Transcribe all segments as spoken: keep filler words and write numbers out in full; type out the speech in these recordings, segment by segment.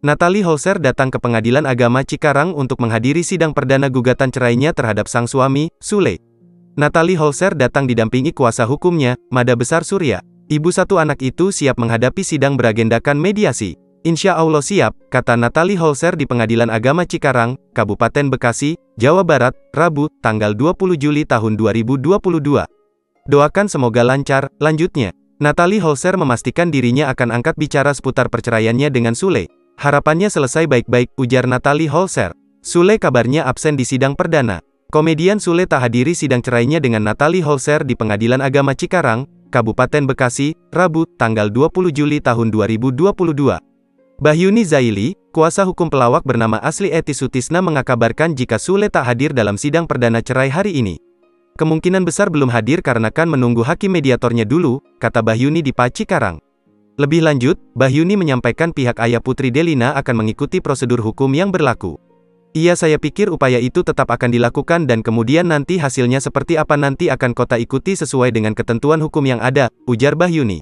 Nathalie Holscher datang ke Pengadilan Agama Cikarang untuk menghadiri sidang perdana gugatan cerainya terhadap sang suami, Sule. Nathalie Holscher datang didampingi kuasa hukumnya, Madha Besar Surya. Ibu satu anak itu siap menghadapi sidang beragendakan mediasi. Insya Allah siap, kata Nathalie Holscher di Pengadilan Agama Cikarang, Kabupaten Bekasi, Jawa Barat, Rabu, tanggal dua puluh Juli tahun dua ribu dua puluh dua. Doakan semoga lancar, lanjutnya. Nathalie Holscher memastikan dirinya akan angkat bicara seputar perceraiannya dengan Sule. Harapannya selesai baik-baik, ujar Nathalie Holscher. Sule kabarnya absen di sidang perdana. Komedian Sule tak hadiri sidang cerainya dengan Nathalie Holscher di Pengadilan Agama Cikarang, Kabupaten Bekasi, Rabu, tanggal dua puluh Juli tahun dua ribu dua puluh dua. Wahyuni Zaili, kuasa hukum pelawak bernama asli Etis Sutisna, mengakabarkan jika Sule tak hadir dalam sidang perdana cerai hari ini. Kemungkinan besar belum hadir karena kan menunggu hakim mediatornya dulu, kata Wahyuni di Pacikarang. Lebih lanjut, Wahyuni menyampaikan pihak ayah putri Delina akan mengikuti prosedur hukum yang berlaku. Iya, saya pikir upaya itu tetap akan dilakukan dan kemudian nanti hasilnya seperti apa nanti akan kota ikuti sesuai dengan ketentuan hukum yang ada, ujar Wahyuni.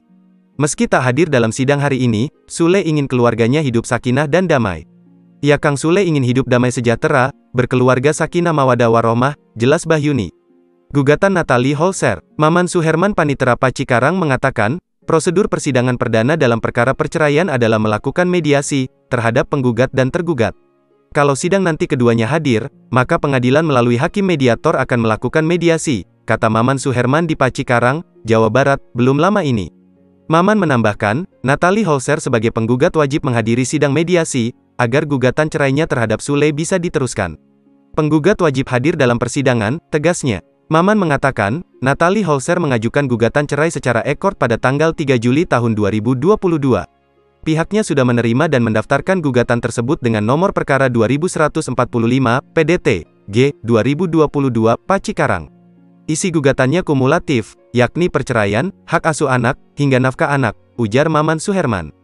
Meski tak hadir dalam sidang hari ini, Sule ingin keluarganya hidup sakinah dan damai. Ya, Kang Sule ingin hidup damai sejahtera, berkeluarga sakinah mawaddah warahmah, jelas Wahyuni. Gugatan Nathalie Holscher. Maman Suherman, panitera Pacikarang, mengatakan, prosedur persidangan perdana dalam perkara perceraian adalah melakukan mediasi terhadap penggugat dan tergugat. Kalau sidang nanti keduanya hadir, maka pengadilan melalui hakim mediator akan melakukan mediasi, kata Maman Suherman di Pacikarang, Jawa Barat, belum lama ini. Maman menambahkan, Nathalie Holscher sebagai penggugat wajib menghadiri sidang mediasi agar gugatan cerainya terhadap Sule bisa diteruskan. Penggugat wajib hadir dalam persidangan, tegasnya. Maman mengatakan, Nathalie Holscher mengajukan gugatan cerai secara ekor pada tanggal tiga Juli tahun dua ribu dua puluh dua. Pihaknya sudah menerima dan mendaftarkan gugatan tersebut dengan nomor perkara dua ribu seratus empat puluh lima, P D T G, dua ribu dua puluh dua, Pacikarang. Isi gugatannya kumulatif, yakni perceraian, hak asuh anak, hingga nafkah anak, ujar Maman Suherman.